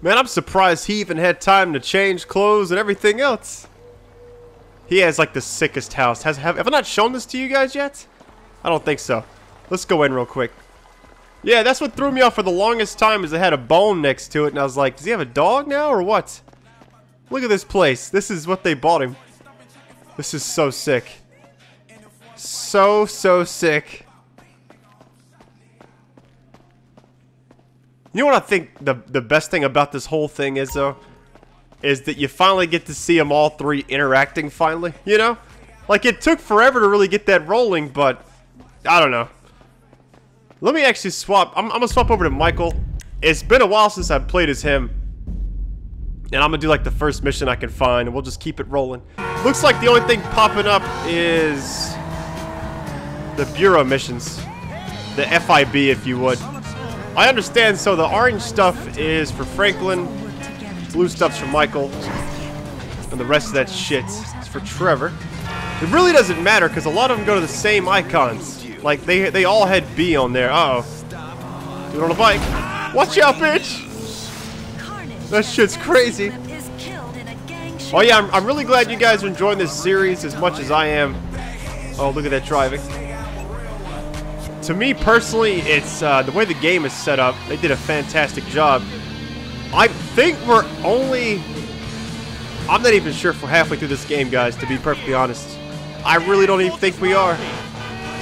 Man, I'm surprised he even had time to change clothes and everything else. He has like the sickest house. Have I not shown this to you guys yet? I don't think so. Let's go in real quick. Yeah, that's what threw me off for the longest time, is it had a bone next to it, and I was like, does he have a dog now or what? Look at this place. This is what they bought him. This is so sick. So sick. You know what I think the best thing about this whole thing is, though? Is that you finally get to see them all three interacting finally, you know? Like, it took forever to really get that rolling, but I don't know. Let me actually swap. I'm gonna swap over to Michael. It's been a while since I've played as him. And I'm gonna do like the first mission I can find, and we'll just keep it rolling. Looks like the only thing popping up is the Bureau missions. The FIB, if you would. I understand, so the orange stuff is for Franklin, blue stuff's for Michael, and the rest of that shit is for Trevor. It really doesn't matter, because a lot of them go to the same icons. Like, they all had B on there. Uh-oh. Do it on a bike. Watch out, bitch! That shit's crazy. Oh yeah, I'm really glad you guys are enjoying this series as much as I am. Oh, look at that driving. To me personally, it's the way the game is set up. They did a fantastic job. I think we're only... I'm not even sure if we're halfway through this game, guys, to be perfectly honest. I really don't even think we are.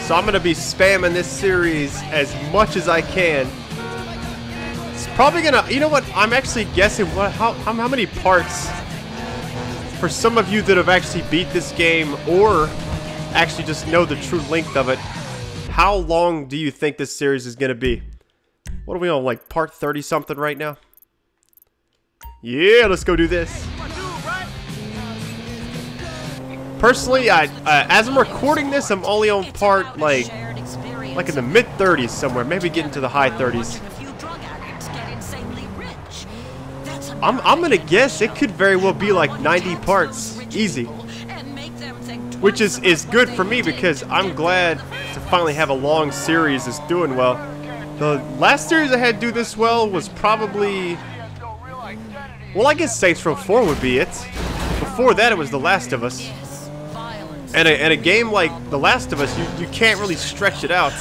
So I'm going to be spamming this series as much as I can. It's probably going to... You know what? I'm actually guessing how many parts... For some of you that have actually beat this game or actually just know the true length of it, how long do you think this series is going to be? What are we on, like part 30 something right now? Yeah, let's go do this. Personally, I as I'm recording this, I'm only on part like in the mid 30s somewhere, maybe getting to the high 30s. I'm gonna guess it could very well be like 90 parts easy, which is good for me because I'm glad to finally have a long series that's doing well. The last series I had do this well was probably, well, I guess Saints Row 4 would be it. Before that, it was The Last of Us, and a game like The Last of Us, you can't really stretch it out.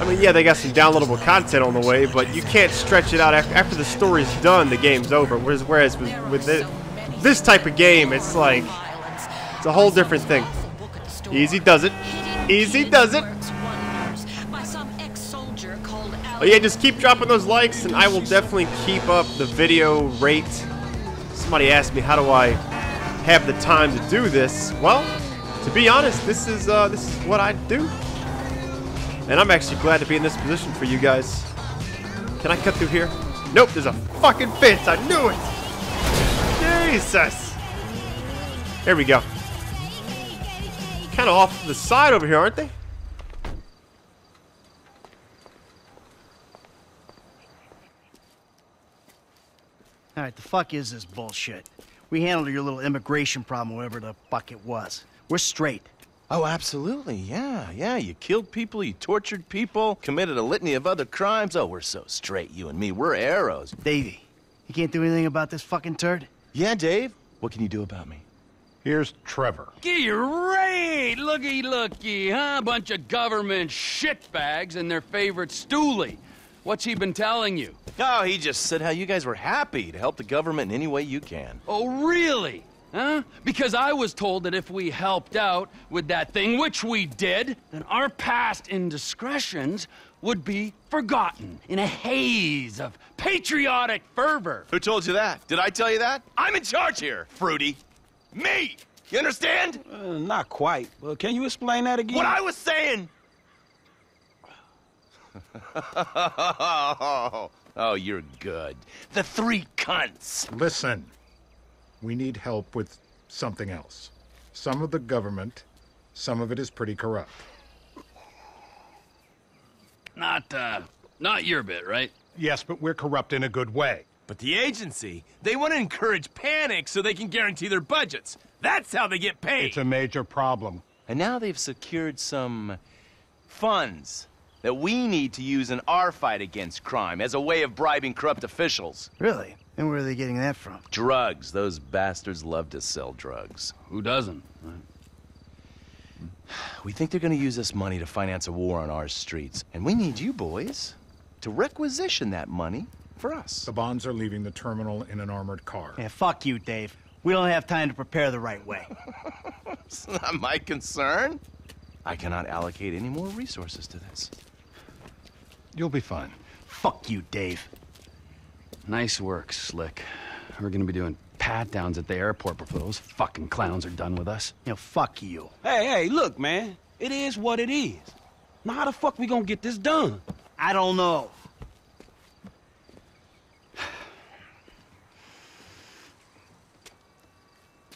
I mean, yeah, they got some downloadable content on the way, but you can't stretch it out. After the story's done, the game's over. Whereas with this type of game, it's like, it's a whole different thing. Easy does it. Easy does it. But yeah, just keep dropping those likes, and I will definitely keep up the video rate. Somebody asked me, how do I have the time to do this? Well, to be honest, this is what I do. And I'm actually glad to be in this position for you guys. Can I cut through here? Nope, there's a fucking fence. I knew it. Jesus. There we go. Kind of off to the side over here, aren't they? All right, the fuck is this bullshit? We handled your little immigration problem, whatever the fuck it was. We're straight. Oh, absolutely, yeah, you killed people, you tortured people, committed a litany of other crimes. Oh, we're so straight, you and me, we're arrows. Davey, you can't do anything about this fucking turd? Yeah, Dave, what can you do about me? Here's Trevor. Great! Looky, huh? Bunch of government shitbags and their favorite stoolie. What's he been telling you? Oh, he just said how you guys were happy to help the government in any way you can. Oh, really? Huh? Because I was told that if we helped out with that thing, which we did, then our past indiscretions would be forgotten in a haze of patriotic fervor. Who told you that? Did I tell you that? I'm in charge here, Fruity. Me! You understand? Not quite. Well, can you explain that again? What I was saying! Oh, you're good. The three cunts. Listen. We need help with something else. Some of the government, some of it is pretty corrupt. Not your bit, right? Yes, but we're corrupt in a good way. But the agency, they want to encourage panic so they can guarantee their budgets. That's how they get paid. It's a major problem. And now they've secured some funds that we need to use in our fight against crime as a way of bribing corrupt officials. Really? And where are they getting that from? Drugs. Those bastards love to sell drugs. Who doesn't? We think they're going to use this money to finance a war on our streets. And we need you boys to requisition that money for us. The bonds are leaving the terminal in an armored car. Yeah, fuck you, Dave. We don't have time to prepare the right way. It's not my concern. I cannot allocate any more resources to this. You'll be fine. Fuck you, Dave. Nice work, Slick. We're gonna be doing pat-downs at the airport before those fucking clowns are done with us. Yeah, fuck you. Hey, look, man. It is what it is. Now how the fuck we gonna get this done? I don't know.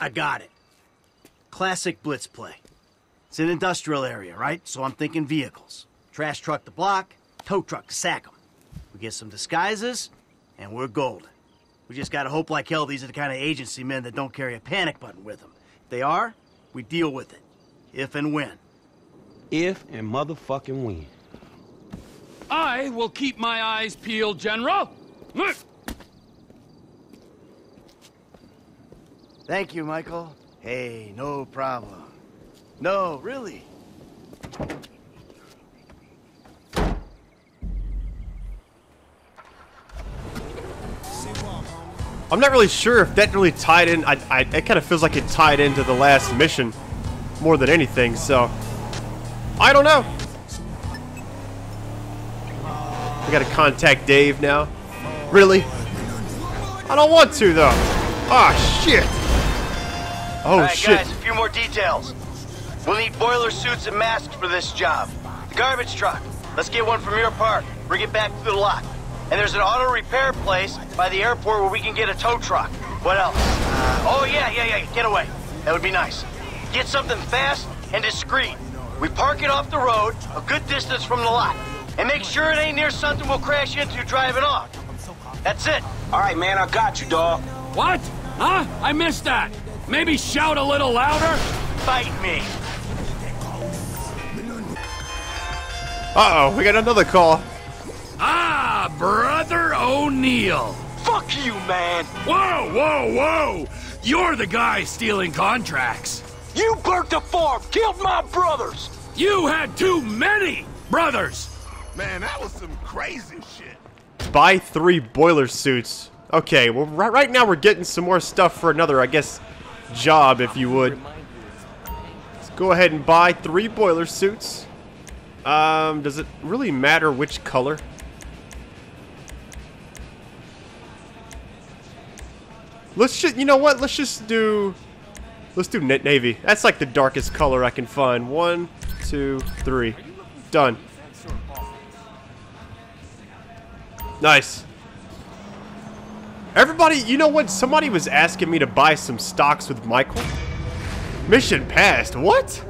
I got it. Classic blitz play. It's an industrial area, right? So I'm thinking vehicles. Trash truck to block, tow truck to sack them. We get some disguises, and we're golden. We just gotta hope like hell these are the kind of agency men that don't carry a panic button with them. If they are, we deal with it. If and when. If and motherfucking when. I will keep my eyes peeled, General. Thank you, Michael. Hey, no problem. No, really. I'm not really sure if that really tied in. It kind of feels like it tied into the last mission more than anything, so I don't know. I gotta contact Dave now. Really? I don't want to though. Ah, shit. Oh, right, shit. Guys, a few more details. We'll need boiler suits and masks for this job. The garbage truck. Let's get one from your park. Bring it back to the lot. And there's an auto repair place by the airport where we can get a tow truck. What else? Oh, yeah. Get away. That would be nice. Get something fast and discreet. We park it off the road, a good distance from the lot. And make sure it ain't near something we'll crash into driving off. That's it. All right, man, I got you, dog. What? Huh? I missed that. Maybe shout a little louder? Fight me. Uh-oh, we got another call. Ah, Brother O'Neill. Fuck you, man. Whoa. You're the guy stealing contracts. You burnt the farm, killed my brothers. You had too many brothers. Man, that was some crazy shit. Buy 3 boiler suits. Okay, well, right now we're getting some more stuff for another, I guess, job, if you would. Let's go ahead and buy 3 boiler suits. Does it really matter which color? Let's just, you know what? Let's just do, let's do navy. That's like the darkest color I can find. 1, 2, 3. Done. Nice. Everybody, you know what? Somebody was asking me to buy some stocks with Michael. Mission passed. What?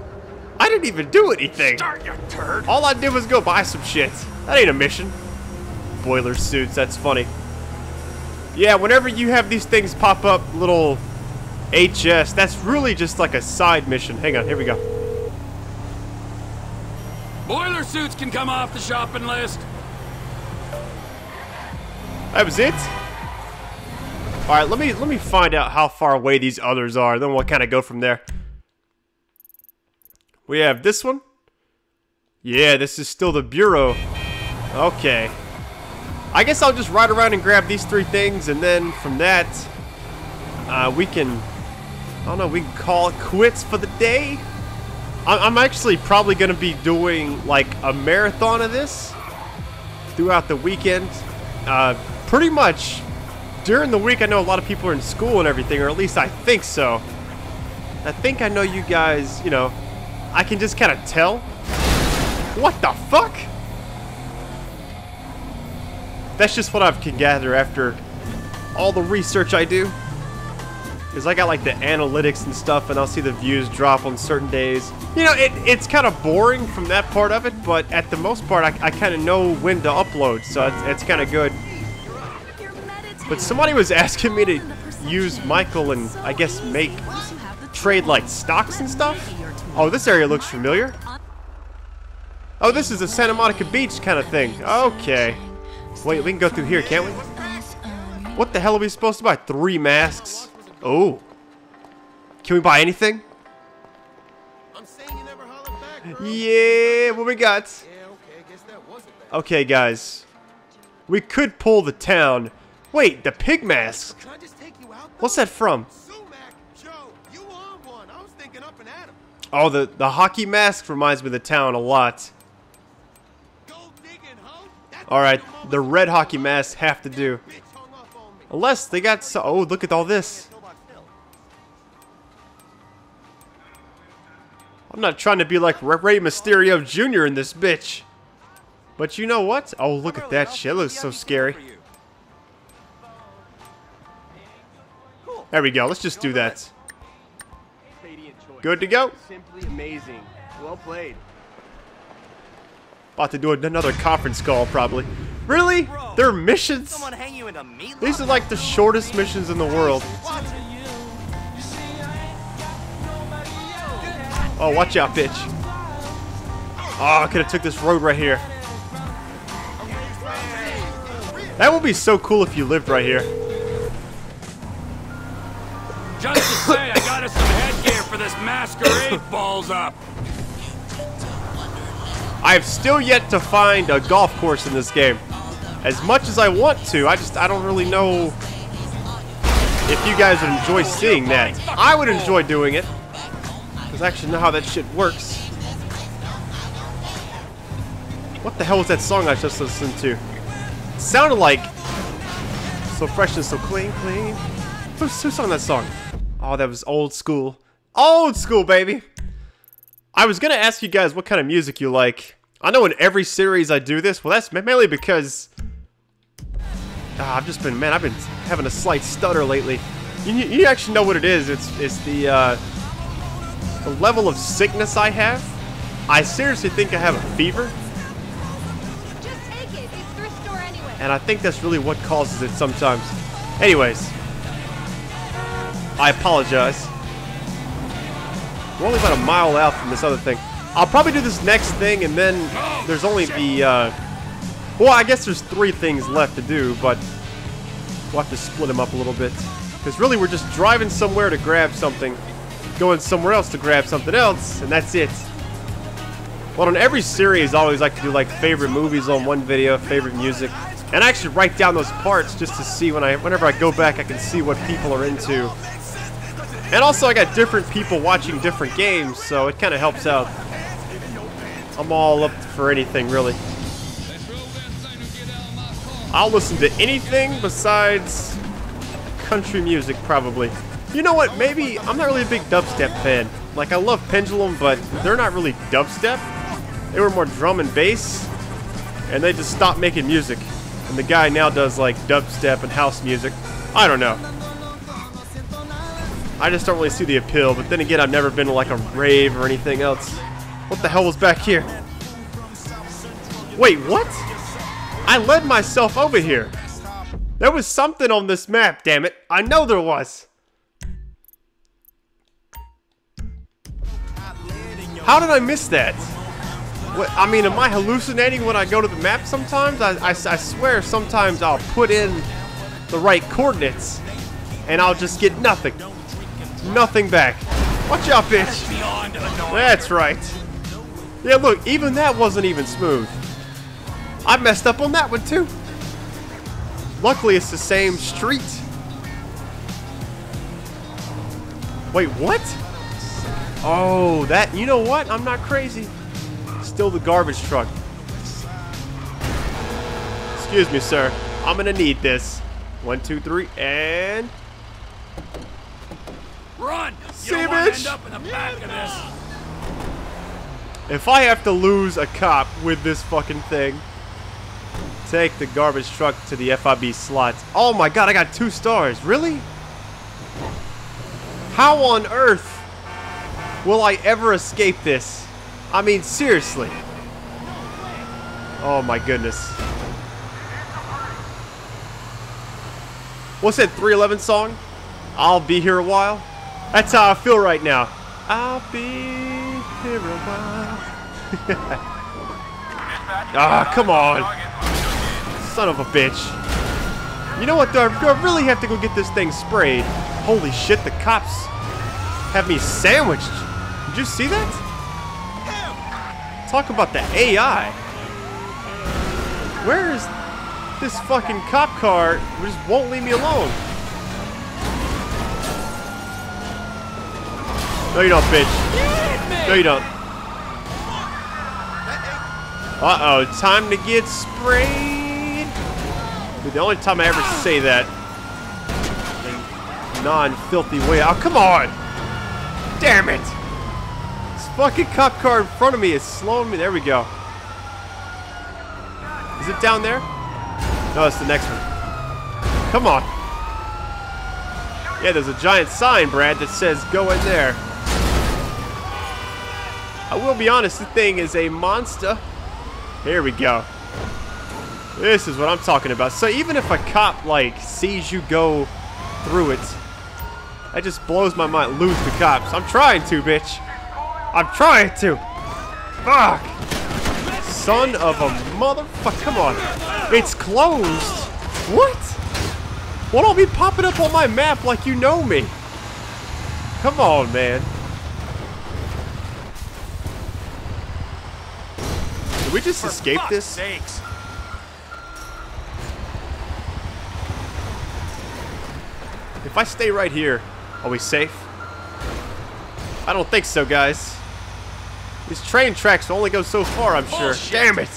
I didn't even do anything. Start your turd. All I did was go buy some shit. That ain't a mission. Boiler suits, that's funny. Yeah, whenever you have these things pop up, little HS, that's really just like a side mission. Hang on, here we go. Boiler suits can come off the shopping list. That was it? Alright, let me find out how far away these others are, then we'll kind of go from there. We have this one. Yeah, this is still the bureau. Okay. I guess I'll just ride around and grab these 3 things, and then from that, we can, I don't know, we can call it quits for the day. I'm actually probably going to be doing, like, a marathon of this throughout the weekend. Pretty much during the week, I know a lot of people are in school and everything, or at least I think so. I think I know you guys, you know, I can just kind of tell. What the fuck? That's just what I can gather after all the research I do. Because I got like the analytics and stuff, and I'll see the views drop on certain days. You know, it's kind of boring from that part of it, but at the most part, I kind of know when to upload, so it's kind of good. But somebody was asking me to use Michael and I guess make trade like stocks and stuff. Oh, this area looks familiar. Oh, this is a Santa Monica Beach kind of thing. Okay. Wait, we can go through here, can't we? What the hell are we supposed to buy? 3 masks? Oh. Can we buy anything? Yeah, what we got? Okay, guys. We could pull the town. Wait, the pig mask? What's that from? Oh, the hockey mask reminds me of the town a lot. Alright, the red hockey masks have to do. Unless they got so... Oh, look at all this. I'm not trying to be like Rey Mysterio Jr. in this bitch. But you know what? Oh, look at that shit. It looks so scary. There we go. Let's just do that. Good to go. Simply amazing. Well played. About to do another conference call, probably. Really? They're missions? These are like the shortest missions in the world. Oh, watch out, bitch. Oh, I could have took this road right here. That would be so cool if you lived right here. Just to say, I got us some headgear for this masquerade balls up. I've still yet to find a golf course in this game. As much as I want to, I don't really know if you guys would enjoy seeing that. I would enjoy doing it, because I actually know how that shit works. What the hell was that song I just listened to? Sounded like so fresh and so clean. Who sung that song? Oh, that was old school. Old school, baby. I was gonna ask you guys what kind of music you like. I know in every series I do this. Well, that's mainly because I've just been, man, I've been having a slight stutter lately. You actually know what it is. It's the level of sickness I have. I seriously think I have a fever. And I think that's really what causes it sometimes. Anyways, I apologize. We're only about a mile out from this other thing. I'll probably do this next thing, and then there's only the... well, I guess there's 3 things left to do, but we'll have to split them up a little bit. Because really, we're just driving somewhere to grab something, going somewhere else to grab something else, and that's it. Well, on every series, I always like to do like favorite movies on one video, favorite music. And I actually write down those parts just to see whenever I go back, I can see what people are into. And also, I got different people watching different games, so it kind of helps out. I'm all up for anything, really. I'll listen to anything besides country music, probably. You know what? Maybe I'm not really a big dubstep fan. Like, I love Pendulum, but they're not really dubstep. They were more drum and bass, and they just stopped making music. And the guy now does like dubstep and house music. I don't know. I just don't really see the appeal, but then again, I've never been to like a rave or anything else. What the hell was back here? Wait, what? I led myself over here. There was something on this map, damn it. I know there was. How did I miss that? What, I mean, am I hallucinating when I go to the map sometimes? I swear sometimes I'll put in the right coordinates and I'll just get nothing. Nothing back. Watch out, bitch. That's right. Yeah, look, even that wasn't even smooth. I messed up on that one too. Luckily, it's the same street. Wait, what? Oh, that, you know what? I'm not crazy. Still the garbage truck. Excuse me, sir. I'm gonna need this. 1, 2, 3, and run! See, bitch! If I have to lose a cop with this fucking thing, take the garbage truck to the FIB slot. Oh my god, I got 2 stars. Really? How on earth will I ever escape this? I mean, seriously. Oh my goodness. What's that 311 song? I'll be here a while. That's how I feel right now. I'll be here a while. Ah, come on. Son of a bitch. You know what, though? I really have to go get this thing sprayed. Holy shit, the cops have me sandwiched. Did you see that? Talk about the AI. Where is this fucking cop car? It just won't leave me alone. No, you don't, bitch. No, you don't. Uh-oh, time to get sprayed. The only time I ever say that in non-filthy way. Oh, come on. Damn it. This fucking cop car in front of me is slowing me. There we go. Is it down there? No, it's the next one. Come on. Yeah, there's a giant sign, Brad, that says go in there. I will be honest, this thing is a monster. Here we go. This is what I'm talking about. So even if a cop, like, sees you go through it, that just blows my mind. Lose the cops. I'm trying to, bitch. I'm trying to. Fuck. Son of a motherfucker. Come on. It's closed. What? What don't be popping up on my map like you know me? Come on, man. We just escape this? Sakes. If I stay right here, are we safe? I don't think so, guys. These train tracks only go so far, I'm sure. Bullshit. Damn it!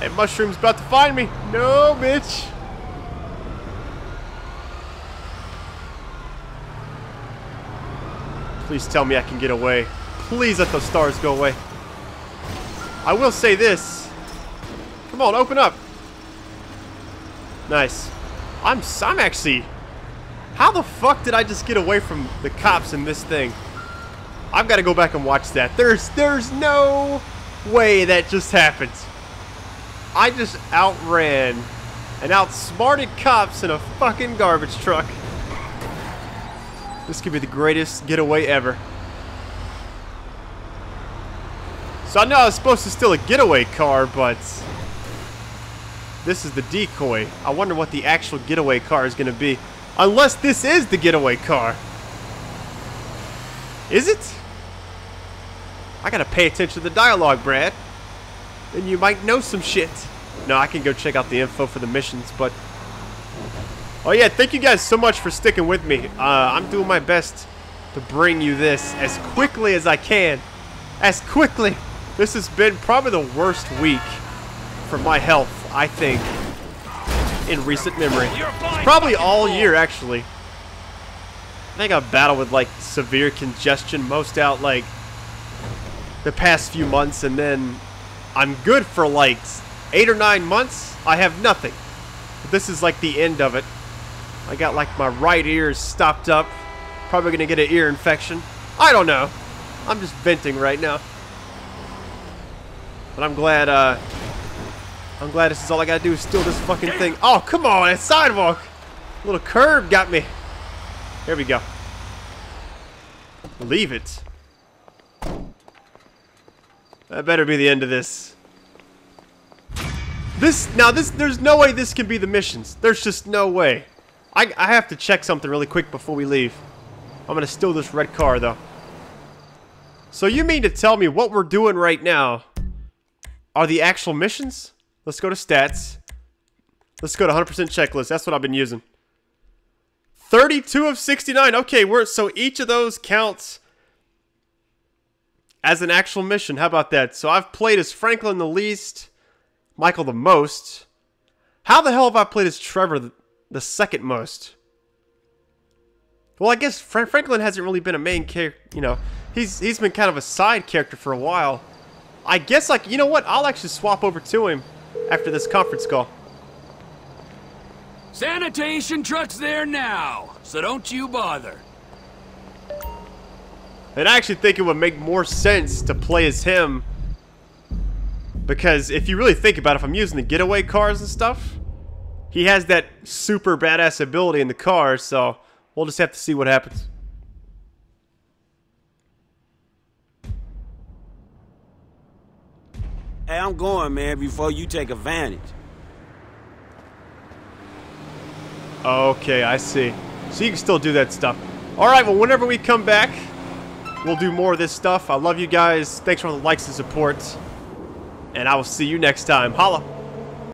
That mushroom's about to find me. No, bitch. Please tell me I can get away. Please let those stars go away. I will say this. Come on, open up. Nice. I'm actually... How the fuck did I just get away from the cops in this thing? I've got to go back and watch that. There's no way that just happened. I just outran and outsmarted cops in a fucking garbage truck. This could be the greatest getaway ever. So I know I was supposed to steal a getaway car, but this is the decoy. I wonder what the actual getaway car is going to be. Unless this is the getaway car. Is it? I got to pay attention to the dialogue, Brad. Then you might know some shit. No, I can go check out the info for the missions, but... Oh yeah, thank you guys so much for sticking with me. I'm doing my best to bring you this as quickly as I can. As quickly... This has been probably the worst week for my health, I think, in recent memory. It's probably all year, actually. I think I've battled with, like, severe congestion most out, like, the past few months, and then I'm good for, like, 8 or 9 months. I have nothing. But this is, like, the end of it. I got, like, my right ear stopped up. Probably gonna get an ear infection. I don't know. I'm just venting right now. But I'm glad this is all I gotta do is steal this fucking thing. Oh, come on, that sidewalk! Little curb got me. Here we go. Leave it. That better be the end of this. Now there's no way this can be the missions. There's just no way. I have to check something really quick before we leave. I'm gonna steal this red car, though. So you mean to tell me what we're doing right now are the actual missions? Let's go to stats. Let's go to 100% checklist. That's what I've been using. 32 of 69. Okay, so each of those counts as an actual mission. How about that? So I've played as Franklin the least, Michael the most. How the hell have I played as Trevor the second most? Well, I guess Franklin hasn't really been a main character, you know. He's been kind of a side character for a while. I guess, like, you know what? I'll actually swap over to him after this conference call. Sanitation truck's there now, so don't you bother. And I actually think it would make more sense to play as him. Because if you really think about it, if I'm using the getaway cars and stuff, he has that super badass ability in the car, so we'll just have to see what happens. Hey, I'm going, man, before you take advantage. Okay, I see. So you can still do that stuff. Alright, well, whenever we come back, we'll do more of this stuff. I love you guys. Thanks for all the likes and support. And I will see you next time. Holla!